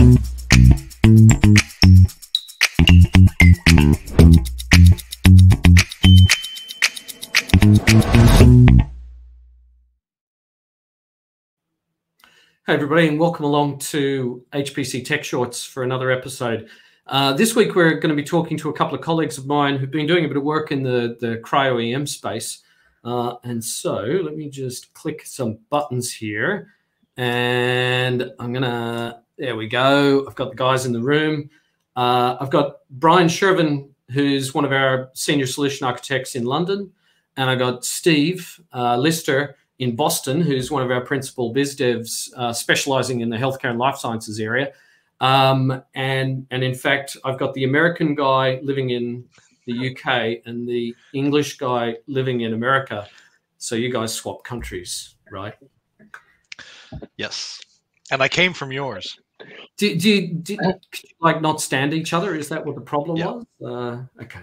Hey everybody, and welcome along to HPC Tech Shorts for another episode. This week we're going to be talking to a couple of colleagues of mine who've been doing a bit of work in the cryo-EM space. And so let me just click some buttons here. And I'm going to, there we go. I've got the guys in the room. I've got Brian Skjerven, who's one of our senior solution architects in London. And I've got Steve Lister in Boston, who's one of our principal biz devs specializing in the healthcare and life sciences area. And in fact, I've got the American guy living in the UK and the English guy living in America. So you guys swap countries, right? Yes. And I came from yours. Did you like not stand each other? Is that what the problem was? Okay.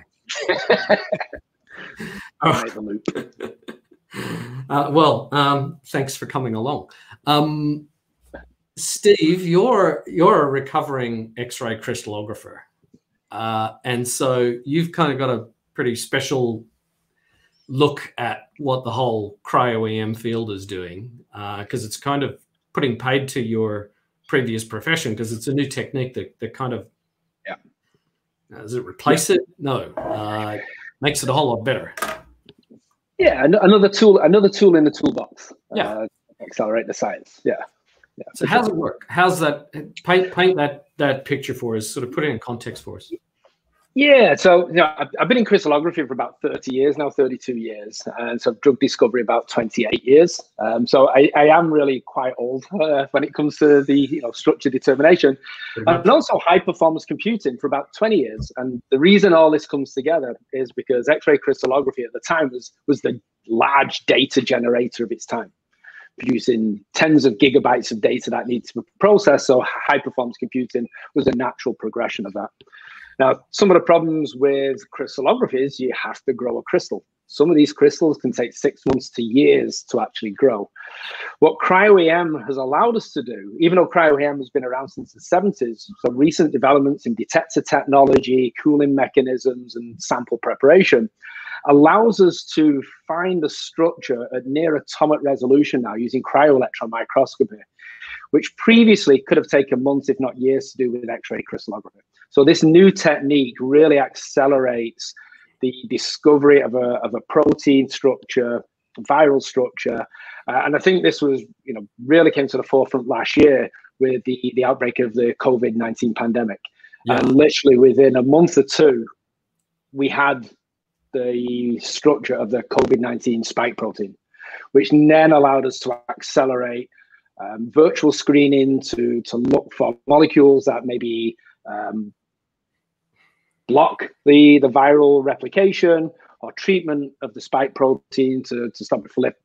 All right. Thanks for coming along. Steve, you're a recovering X-ray crystallographer, and so you've kind of got a pretty special look at what the whole cryo-EM field is doing, because it's kind of putting paid to your previous profession, because it's a new technique that kind of does it replace it? No, makes it a whole lot better. Yeah, another tool in the toolbox. Accelerate the science. Yeah. So how's it work? How's that? Paint that picture for us. Sort of put it in context for us. Yeah. So, you know, I've been in crystallography for about 30 years now, 32 years, and so drug discovery about 28 years. So I am really quite old when it comes to the structure determination, and also high performance computing for about 20 years. And the reason all this comes together is because X-ray crystallography at the time was the large data generator of its time, producing tens of gigabytes of data that needs to be processed. So high performance computing was a natural progression of that. Now, some of the problems with crystallography is you have to grow a crystal. Some of these crystals can take 6 months to years to actually grow. What cryo-EM has allowed us to do, even though cryo-EM has been around since the 70s, so recent developments in detector technology, cooling mechanisms, and sample preparation, allows us to find a structure at near atomic resolution now using cryo-electron microscopy, which previously could have taken months, if not years, to do with X-ray crystallography. So this new technique really accelerates the discovery of a protein structure, viral structure. And I think this was, really came to the forefront last year with the outbreak of the COVID-19 pandemic. Yeah. And literally within a month or two, we had the structure of the COVID-19 spike protein, which then allowed us to accelerate virtual screening to look for molecules that maybe block the viral replication or treatment of the spike protein to stop it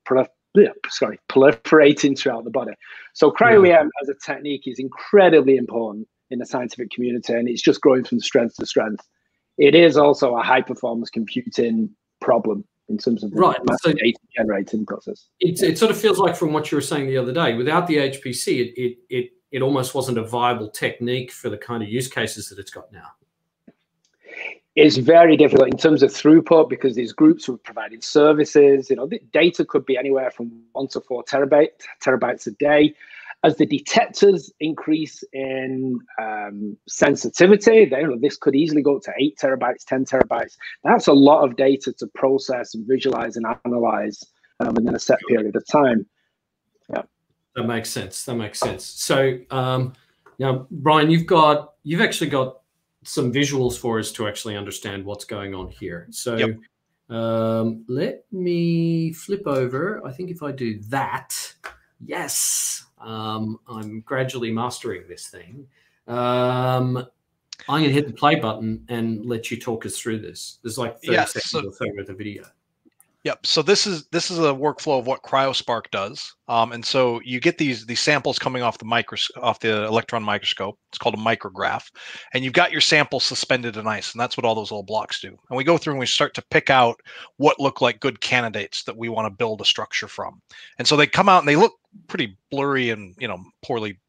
proliferating throughout the body. So cryo-EM as a technique is incredibly important in the scientific community, and it's just growing from strength to strength. It is also a high-performance computing problem in terms of the data generating process. It sort of feels like, from what you were saying the other day, without the HPC, it almost wasn't a viable technique for the kind of use cases that it's got now. It's very difficult in terms of throughput, because these groups were providing services. The data could be anywhere from 1 to 4 terabytes a day. As the detectors increase in sensitivity, this could easily go to 8 terabytes, 10 terabytes. That's a lot of data to process and visualize and analyze within a set period of time. Yeah. That makes sense. That makes sense. So now, Brian, you've actually got some visuals for us to actually understand what's going on here. So let me flip over. I think if I do that, yes, I'm gradually mastering this thing. I'm going to hit the play button and let you talk us through this. There's like 30 seconds or so of the video. Yep. So this is a workflow of what cryoSPARC does, and so you get these samples coming off the electron microscope. It's called a micrograph, and you've got your samples suspended in ice, and that's what all those little blocks do. And we go through and we start to pick out what look like good candidates that we want to build a structure from. And so they come out and they look pretty blurry and poorly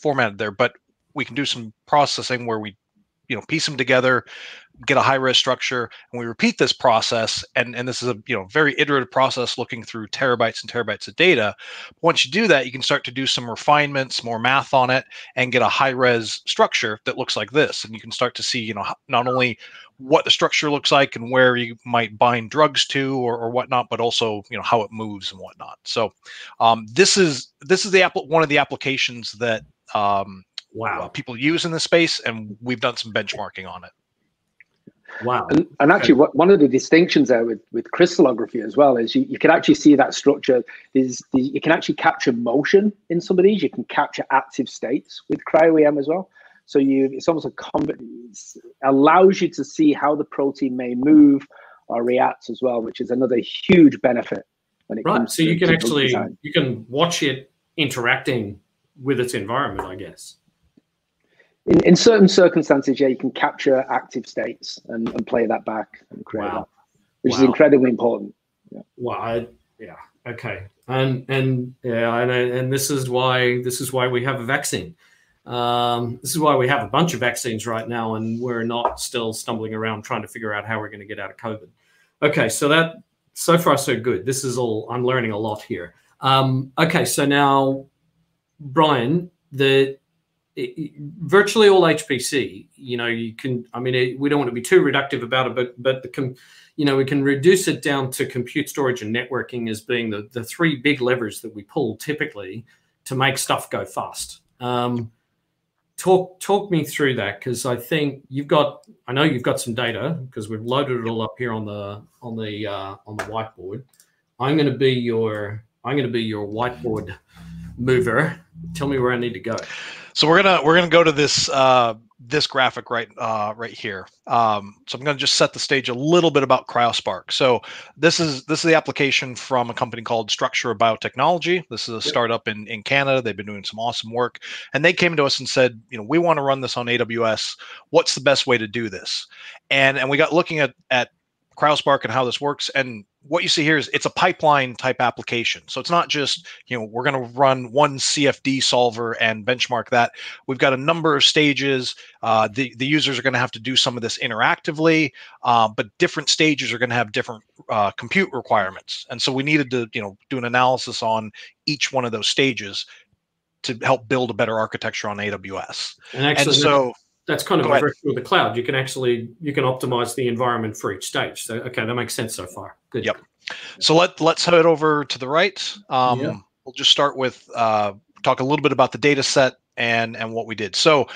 formatted there, but we can do some processing where we, piece them together, get a high-res structure, and we repeat this process. And this is a very iterative process, looking through terabytes and terabytes of data. Once you do that, you can start to do some refinements, more math on it, and get a high-res structure that looks like this. And you can start to see, not only what the structure looks like and where you might bind drugs to or whatnot, but also how it moves and whatnot. So this is one of the applications that people use in this space, and we've done some benchmarking on it. Wow. And actually, one of the distinctions there with crystallography as well is you can actually see that structure. You can actually capture motion in some of these. You can capture active states with cryo-EM as well. So it's almost a allows you to see how the protein may move or react as well, which is another huge benefit when it comes to design. Right. So you can watch it interacting with its environment, I guess. In certain circumstances, yeah, you can capture active states and play that back and create that, which is incredibly important. Yeah. Well, okay, and this is why we have a vaccine. This is why we have a bunch of vaccines right now, and we're not still stumbling around trying to figure out how we're going to get out of COVID. Okay, so so far so good. This is all, I'm learning a lot here. Okay, so now, Brian, virtually all HPC, you can, we don't want to be too reductive about it, but we can reduce it down to compute, storage, and networking as being the three big levers that we pull typically to make stuff go fast. Talk me through that, because I think I know you've got some data, because we've loaded it all up here on the whiteboard. I'm going to be your whiteboard mover. Tell me where I need to go. So we're gonna go to this this graphic right here. So I'm gonna just set the stage a little bit about cryoSPARC. So this is the application from a company called Structura Biotechnology. This is a startup in Canada. They've been doing some awesome work, and they came to us and said, we want to run this on AWS. What's the best way to do this? And we got looking at cryoSPARC and how this works, and what you see here is it's a pipeline type application. So it's not just, we're going to run one CFD solver and benchmark that. We've got a number of stages. The users are going to have to do some of this interactively, but different stages are going to have different compute requirements. And so we needed to, do an analysis on each one of those stages to help build a better architecture on AWS. That's kind of a virtue of the cloud. You can optimize the environment for each stage. So okay, that makes sense so far. Good. Yep. So let's head over to the right. We'll just start with talk a little bit about the data set and what we did. So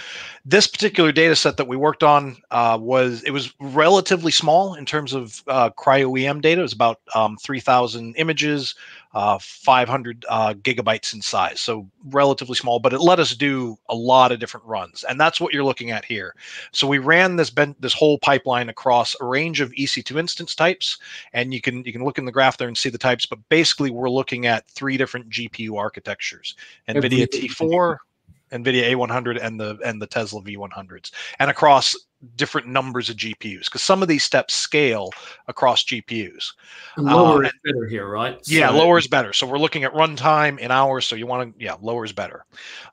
this particular data set that we worked on was relatively small in terms of cryo-EM data. It was about 3,000 images, 500 gigabytes in size. So relatively small, but it let us do a lot of different runs. And that's what you're looking at here. So we ran this whole pipeline across a range of EC2 instance types. And you can look in the graph there and see the types, but basically we're looking at three different GPU architectures, NVIDIA T4, NVIDIA A100, and the Tesla V100s, and across different numbers of GPUs, because some of these steps scale across GPUs. And lower is better here, right? So, yeah, lower is better. So we're looking at runtime in hours. So you want to, lower is better.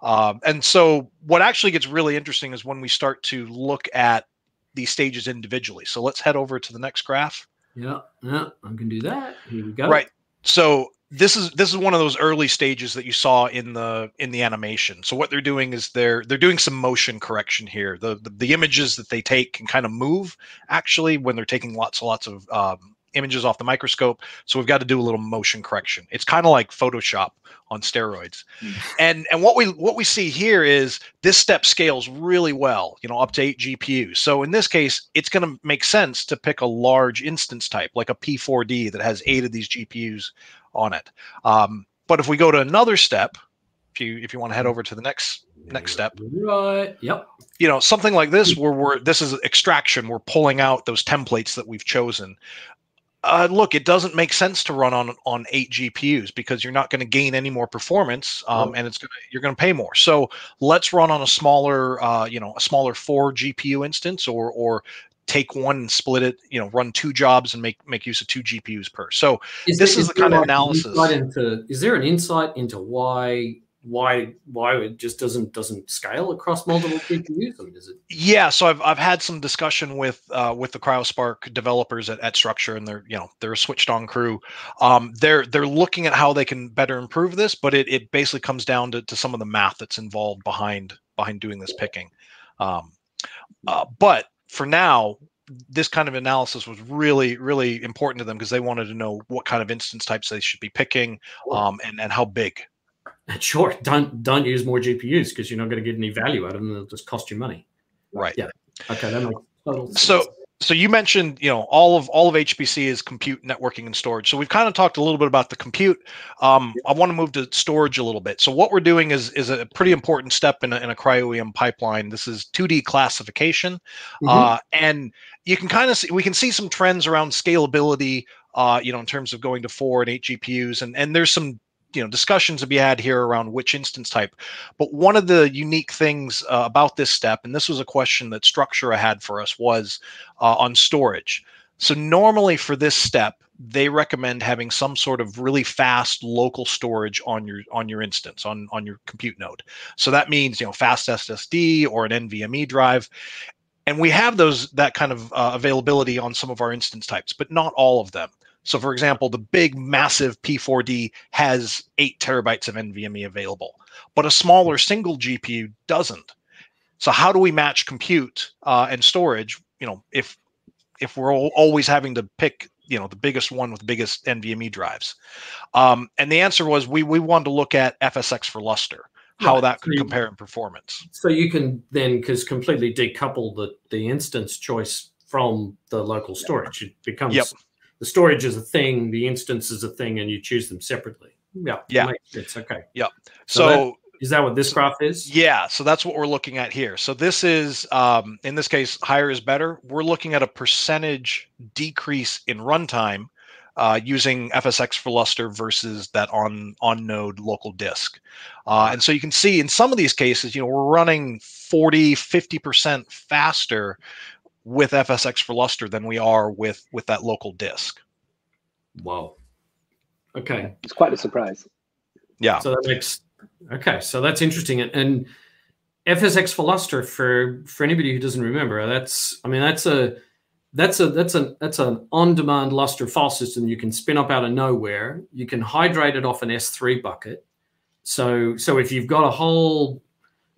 And so what actually gets really interesting is when we start to look at these stages individually. So let's head over to the next graph. Yeah, I can do that. Here we go. Right. So this is one of those early stages that you saw in the animation. So what they're doing is they're doing some motion correction here. The images that they take can kind of move actually when they're taking lots of images off the microscope. So we've got to do a little motion correction. It's kind of like Photoshop on steroids. And what we see here is this step scales really well, up to 8 GPUs. So in this case, it's going to make sense to pick a large instance type like a P4D that has 8 of these GPUs on it. But if we go to another step, if you want to head over to the next step, right? Yep. Something like this where this is extraction. We're pulling out those templates that we've chosen. Look, it doesn't make sense to run on 8 GPUs because you're not going to gain any more performance, and you're going to pay more. So let's run on a smaller, a smaller 4 GPU instance, or take one and split it. Run 2 jobs and make use of 2 GPUs per. So this is the kind of analysis. Is there an insight into why why it just doesn't scale across multiple GPUs? I mean, is it? Yeah, so I've had some discussion with the cryoSPARC developers at Structura, and they're a switched on crew. They're looking at how they can better improve this, but it basically comes down to some of the math that's involved behind doing this picking. But for now, this kind of analysis was really, really important to them because they wanted to know what kind of instance types they should be picking, and how big. Sure. Don't use more GPUs because you're not going to get any value out of them. It'll just cost you money. Right. Yeah. Okay. That makes total sense. So you mentioned, all of HPC is compute, networking, and storage. So we've kind of talked a little bit about the compute. I want to move to storage a little bit. So what we're doing is a pretty important step in a cryo-EM pipeline. This is 2D classification, and you can kind of see, we can see some trends around scalability. In terms of going to 4 and 8 GPUs, and there's some discussions to be had here around which instance type. But one of the unique things about this step, and this was a question that Structura had for us, was on storage. So normally for this step, they recommend having some sort of really fast local storage on your instance, on your compute node. So that means, fast SSD or an NVMe drive. And we have that kind of availability on some of our instance types, but not all of them. So, for example, the big, massive P4D has 8 terabytes of NVMe available, but a smaller single GPU doesn't. So, how do we match compute and storage? If we're always having to pick, the biggest one with the biggest NVMe drives, and the answer was we wanted to look at FSx for Lustre, how that could compare in performance. So you can then completely decouple the instance choice from the local storage. It becomes. Yep. The storage is a thing, the instance is a thing, and you choose them separately. Yeah. Yeah. It's okay. Yeah. So is that what this graph is? Yeah. So that's what we're looking at here. So this is, in this case, higher is better. We're looking at a percentage decrease in runtime using FSx for Lustre versus that on-node local disk. And so you can see in some of these cases, we're running 40, 50% faster with FSx for Lustre than we are with that local disk. Wow. Okay. It's quite a surprise. Yeah. So that makes, okay. So that's interesting. And FSx for Lustre, for anybody who doesn't remember, that's an on-demand Lustre file system you can spin up out of nowhere. You can hydrate it off an S3 bucket. So if you've got a whole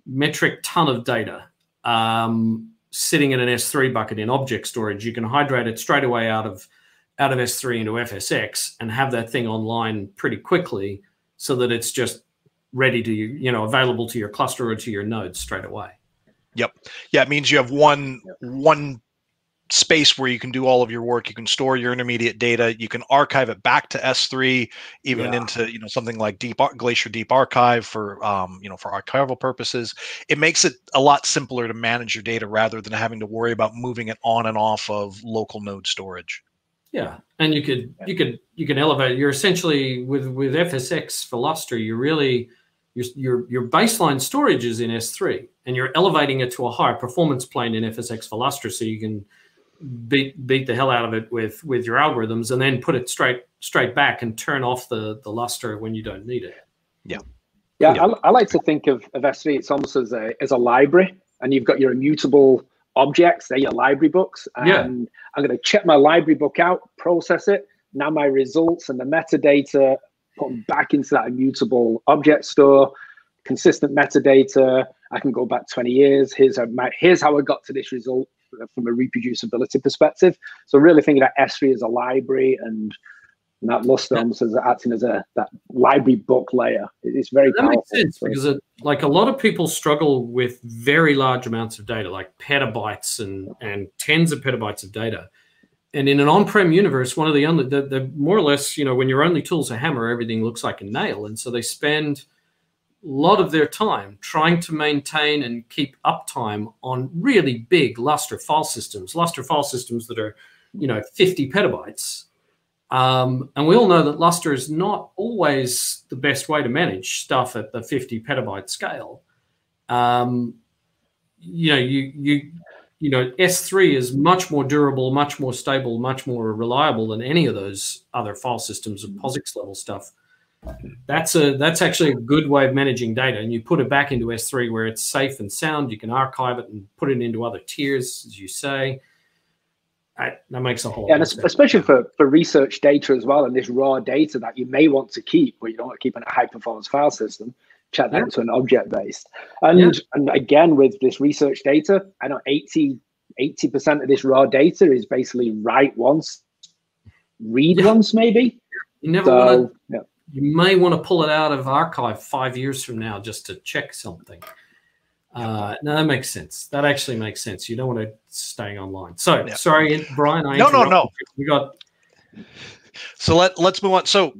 metric ton of data, sitting in an S3 bucket in object storage, you can hydrate it straight away out of S3 into FSx and have that thing online pretty quickly so that it's just ready to, available to your cluster or to your nodes straight away. Yep. Yeah, it means you have one space where you can do all of your work. You can store your intermediate data. You can archive it back to S3, even into something like Glacier Deep Archive for for archival purposes. It makes it a lot simpler to manage your data rather than having to worry about moving it on and off of local node storage. Yeah, and you can elevate it. You're essentially with FSx for Lustre, your baseline storage is in S3, and you're elevating it to a higher performance plane in FSx for Lustre, so you can beat the hell out of it with your algorithms, and then put it straight back and turn off the Lustre when you don't need it. Yeah, yeah. Yeah. I like to think of S3. It's almost as a library, and you've got your immutable objects. They're your library books. And I'm going to check my library book out, process it. Now my results and the metadata put them back into that immutable object store. Consistent metadata. I can go back 20 years. Here's how I got to this result. From a reproducibility perspective, so really thinking that S3 is a library, and that Lustre is acting as that library book layer. It's very powerful. That makes sense because like a lot of people struggle with very large amounts of data, like petabytes and tens of petabytes of data. And in an on-prem universe, one of the more or less when your only tool's a hammer, everything looks like a nail, and so they spend lot of their time trying to maintain and keep uptime on really big Lustre file systems that are, 50 petabytes. And we all know that Lustre is not always the best way to manage stuff at the 50 petabyte scale. S3 is much more durable, much more stable, much more reliable than any of those other file systems of POSIX level stuff That's actually a good way of managing data, and you put it back into S3 where it's safe and sound. You can archive it and put it into other tiers, as you say. That makes a whole lot of sense. And especially for research data as well, and this raw data that you may want to keep, but you don't want to keep in a high-performance file system, chat down to an object-based. And again, with this research data, I know 80% of this raw data is basically write once, read once maybe. You may want to pull it out of archive 5 years from now just to check something. No, that makes sense. That actually makes sense. You don't want to stay online. So sorry, Brian. No. We got. So let's move on. So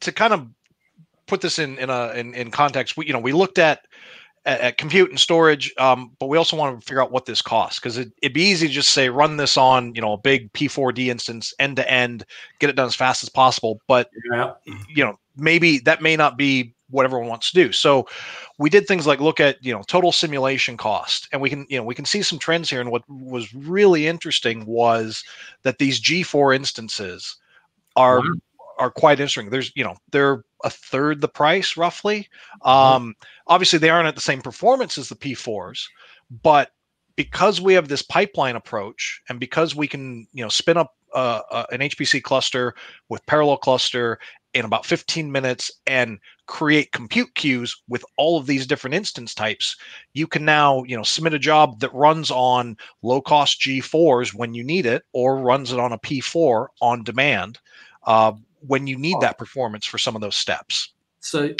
to kind of put this in context, we looked at compute and storage, but we also want to figure out what this costs, because it'd be easy to just say run this on a big P4D instance end to end, get it done as fast as possible. But maybe that may not be what everyone wants to do. So we did things like look at total simulation cost, and we can see some trends here. And what was really interesting was that these G4 instances are quite interesting. There's they're a third the price roughly. Obviously they aren't at the same performance as the P4s, but because we have this pipeline approach, and because we can spin up an HPC cluster with parallel cluster in about 15 minutes and create compute queues with all of these different instance types, you can now submit a job that runs on low-cost G4s when you need it, or runs it on a P4 on demand when you need that performance for some of those steps. So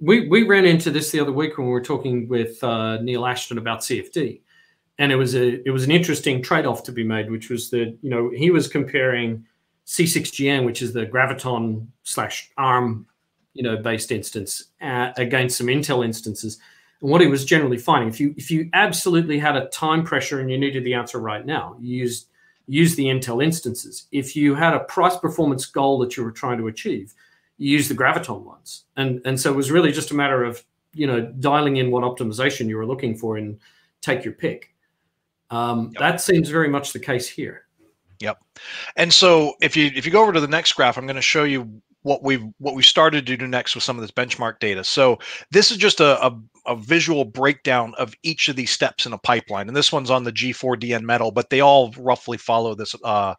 we ran into this the other week when we were talking with Neil Ashton about CFD, and it was an interesting trade-off to be made, which was that he was comparing C6GN, which is the Graviton / ARM based instance, against some Intel instances, and what he was generally finding, if you absolutely had a time pressure and you needed the answer right now, you use the Intel instances. If you had a price performance goal that you were trying to achieve, you use the Graviton ones. And so it was really just a matter of, dialing in what optimization you were looking for and take your pick. That seems very much the case here. Yep. And so if you go over to the next graph, I'm going to show you what we've started to do next with some of this benchmark data. So this is just a visual breakdown of each of these steps in a pipeline. And this one's on the G4DN metal, but they all roughly follow this kind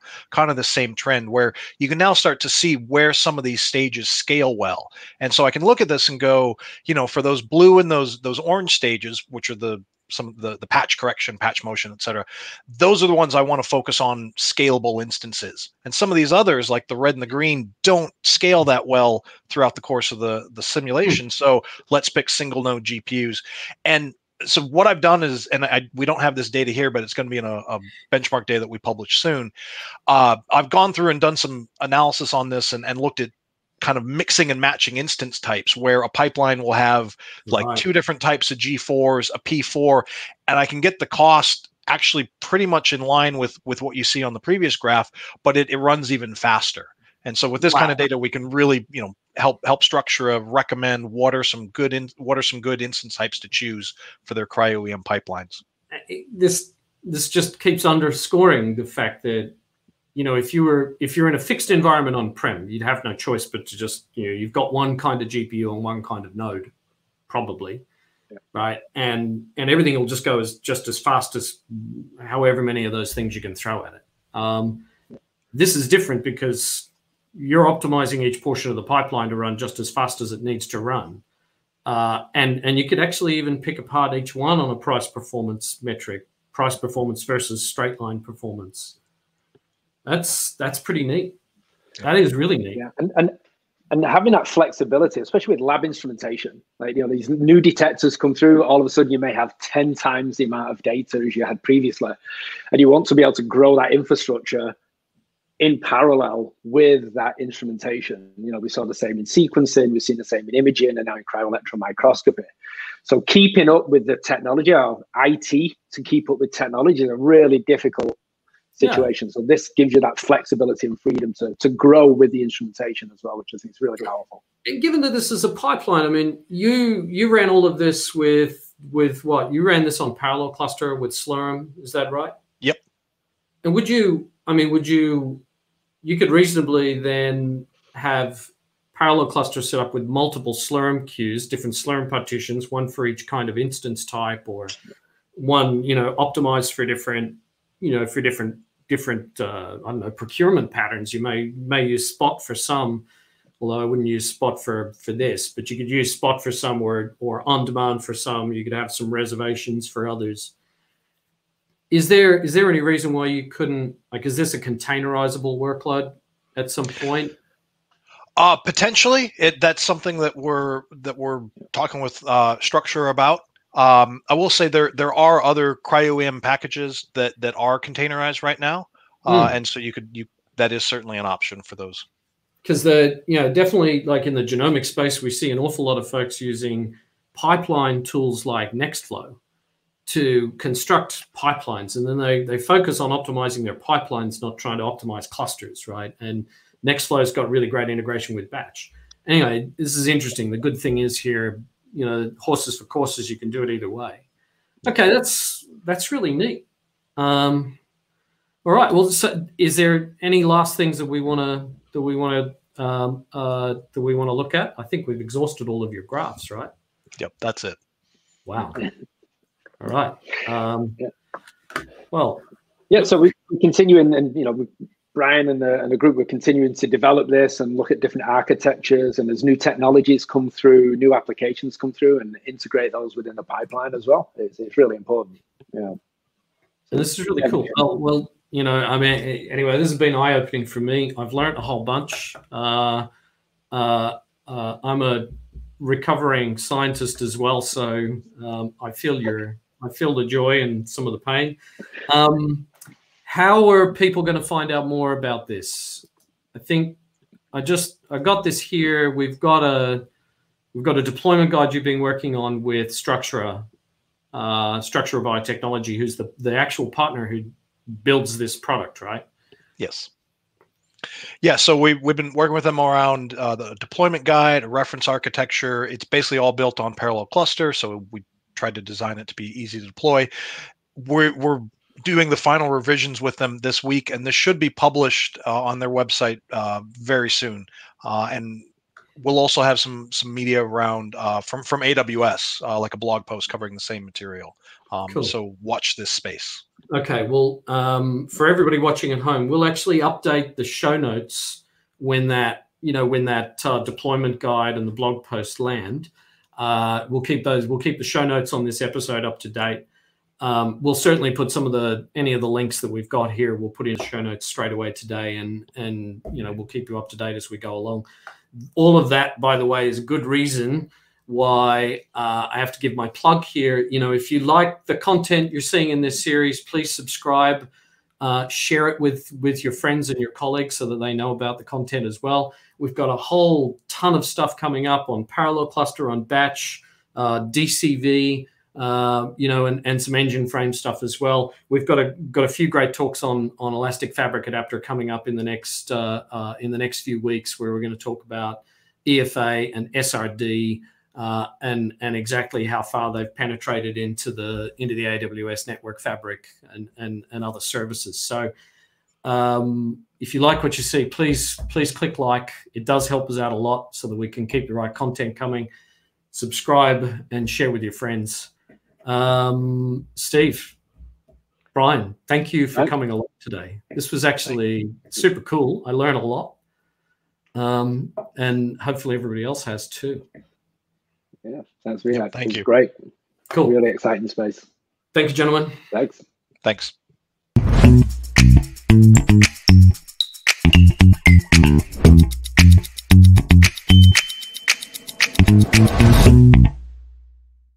of the same trend, where you can now start to see where some of these stages scale well. And so I can look at this and go, for those blue and those orange stages, which are some of the patch correction, patch motion, et cetera, those are the ones I want to focus on scalable instances. And some of these others, like the red and the green, don't scale that well throughout the course of the simulation. So let's pick single node GPUs. And so what I've done is, we don't have this data here, but it's going to be in a benchmark data that we publish soon. I've gone through and done some analysis on this and looked at kind of mixing and matching instance types, where a pipeline will have like two different types of G4s, a P4, and I can get the cost actually pretty much in line with what you see on the previous graph, but it runs even faster. And so with this kind of data, we can really help Structura recommend what are some good instance types to choose for their cryo-EM pipelines. This just keeps underscoring the fact that if you're in a fixed environment on-prem, you'd have no choice but to just, you've got one kind of GPU and one kind of node, probably, right? And everything will just go just as fast as however many of those things you can throw at it. This is different because you're optimizing each portion of the pipeline to run just as fast as it needs to run. And you could actually even pick apart each one on a price performance metric, price performance versus straight line performance. That's pretty neat. That is really neat. Yeah, and having that flexibility, especially with lab instrumentation, like these new detectors come through, all of a sudden you may have 10 times the amount of data as you had previously, and you want to be able to grow that infrastructure in parallel with that instrumentation. We saw the same in sequencing, we've seen the same in imaging, and now in cryo-electron microscopy. So keeping up with the technology, or IT to keep up with technology, is a really difficult situation. So this gives you that flexibility and freedom to grow with the instrumentation as well, which I think is really powerful. And given that this is a pipeline, I mean, you ran all of this with what? You ran this on Parallel Cluster with Slurm, is that right? Yep. And would you, I mean, would you, you could reasonably then have parallel cluster set up with multiple Slurm queues, different Slurm partitions, one for each kind of instance type, or one, you know, optimized for different, you know, for different I don't know, procurement patterns. You may use Spot for some, although I wouldn't use Spot for this, but you could use Spot for some, or on demand for some. You could have some reservations for others. Is there any reason why you couldn't, like, is this a containerizable workload at some point? Potentially, that's something that we're talking with Structura about. I will say there are other cryo-EM packages that are containerized right now, and so that is certainly an option for those. Because definitely, like in the genomic space, we see an awful lot of folks using pipeline tools like Nextflow to construct pipelines, and then they focus on optimizing their pipelines, not trying to optimize clusters, right? And Nextflow's got really great integration with Batch. Anyway, this is interesting. The good thing is here, you know, horses for courses, you can do it either way. Okay, that's really neat. All right, well, so is there any last things that we want to look at? I think we've exhausted all of your graphs, right? Yep, that's it. Wow. All right. Well, yeah. So we continue, and you know, Brian and the group, we're continuing to develop this and look at different architectures, and as new technologies come through, new applications come through, and integrate those within the pipeline as well. It's really important. Yeah. So this is really cool. Oh, well, you know, I mean, anyway, this has been eye-opening for me. I've learned a whole bunch. I'm a recovering scientist as well, so I feel the joy and some of the pain. How are people going to find out more about this? I think I got this here. We've got a deployment guide you've been working on with Structura, Structura Biotechnology, who's the actual partner who builds this product, right? Yes. Yeah, so we've been working with them around the deployment guide, a reference architecture. It's basically all built on Parallel Cluster, so we tried to design it to be easy to deploy. We're doing the final revisions with them this week, and this should be published on their website very soon. And we'll also have some media around from AWS, like a blog post covering the same material. Cool. So watch this space. Okay, well, for everybody watching at home, we'll actually update the show notes when that deployment guide and the blog post land. We'll keep the show notes on this episode up to date. We'll certainly put any of the links that we've got here. We'll put in the show notes straight away today, and you know, we'll keep you up to date as we go along. All of that, by the way, is a good reason why I have to give my plug here. You know, if you like the content you're seeing in this series, please subscribe, share it with your friends and your colleagues so that they know about the content as well. We've got a whole ton of stuff coming up on Parallel Cluster, on Batch, DCV. You know, and some engine frame stuff as well. We've got a few great talks on Elastic Fabric Adapter coming up in the next few weeks, where we're going to talk about EFA and SRD and exactly how far they've penetrated into the AWS network fabric and other services. So if you like what you see, please click like. It does help us out a lot so that we can keep the right content coming. Subscribe and share with your friends. Steve, Brian, thank you for coming along today. This was actually super cool. I learned a lot, and hopefully everybody else has too. Yeah, sounds really nice. Thank you. Great. Cool. Really exciting space. Thank you, gentlemen. Thanks. Thanks.